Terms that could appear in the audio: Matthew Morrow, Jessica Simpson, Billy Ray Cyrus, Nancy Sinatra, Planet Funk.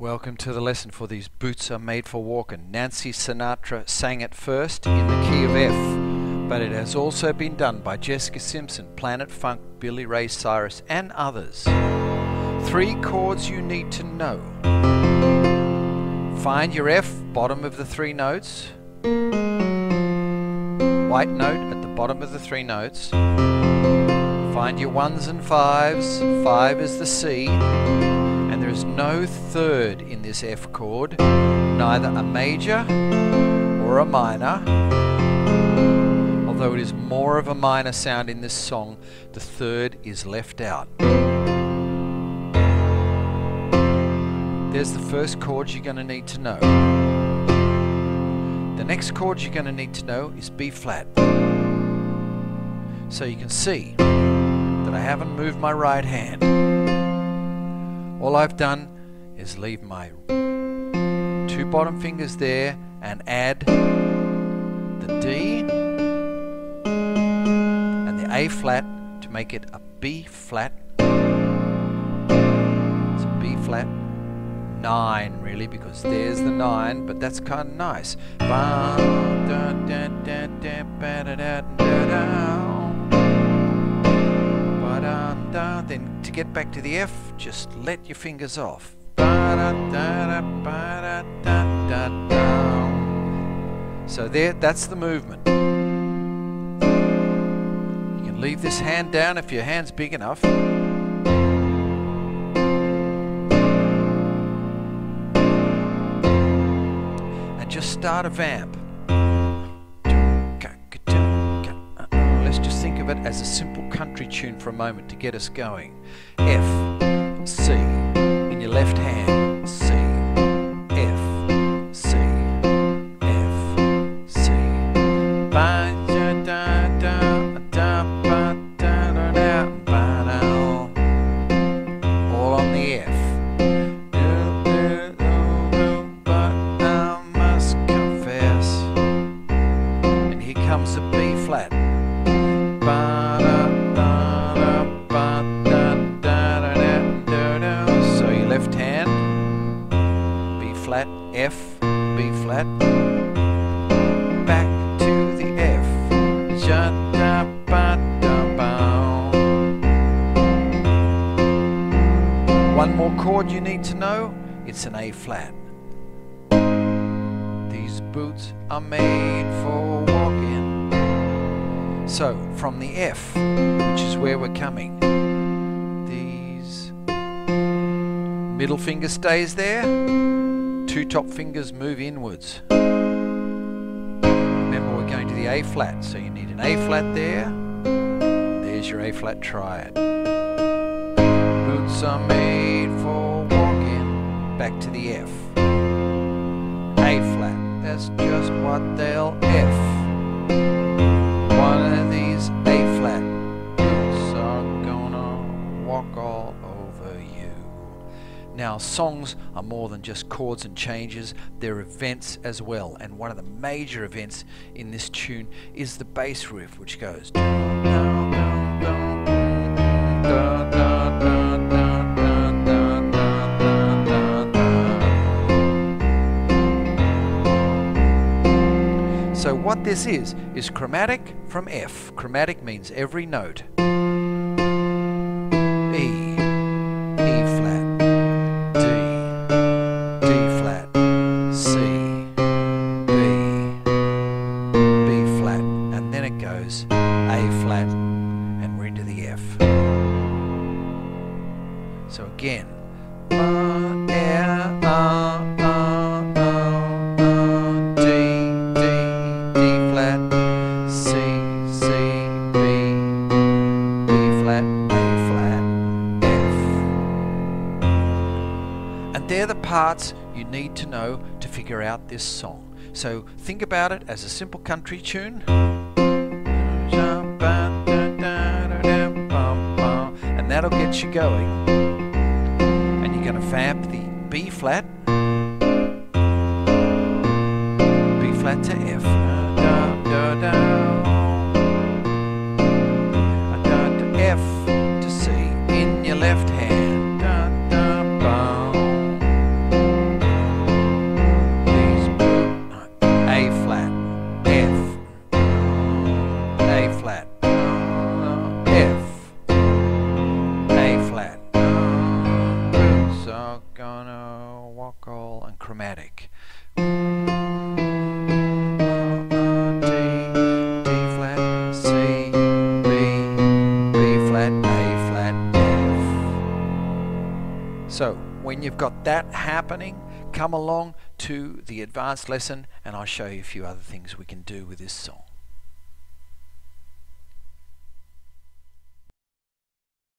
Welcome to the lesson for These Boots Are Made for Walking. Nancy Sinatra sang it first in the key of F, but it has also been done by Jessica Simpson, Planet Funk, Billy Ray Cyrus, and others. Three chords you need to know. Find your F, bottom of the three notes, white note at the bottom of the three notes. Find your ones and fives, five is the C. There is no third in this F chord, neither a major or a minor. Although it is more of a minor sound in this song, the third is left out. There's the first chord you're going to need to know. The next chord you're going to need to know is B flat. So you can see that I haven't moved my right hand. All I've done is leave my two bottom fingers there and add the D and the A flat to make it a B flat. It's a B flat 9 really, because there's the 9, but that's kind of nice. Then to get back to the F, just let your fingers off. So there, that's the movement. You can leave this hand down if your hand's big enough. And just start a vamp. It as a simple country tune for a moment to get us going. F, C in your left hand, C, F, C, F, C. All on the F. But I must confess. And here comes the B flat. So your left hand, B flat, F, B flat, back to the F. One more chord you need to know, it's an A flat. These boots are made for walking. So, from the F, which is where we're coming, these middle finger stays there, two top fingers move inwards. Remember, we're going to the A flat, so you need an A flat there. There's your A flat triad. Boots are made for walking. Back to the F. A flat, that's just what they'll F. One of these A flat boots are gonna walk all over you. Now, songs are more than just chords and changes, they're events as well. And one of the major events in this tune is the bass riff, which goes. So what this is chromatic from F. Chromatic means every note. E, E flat, D, D flat, C, B, B flat, and then it goes A flat, and we're into the F. So again, they're the parts you need to know to figure out this song. So think about it as a simple country tune. And that'll get you going. And you're going to vamp the B flat to F. To F to C in your left hand. Bye. vocal and chromatic. So when you've got that happening, come along to the advanced lesson and I'll show you a few other things we can do with this song.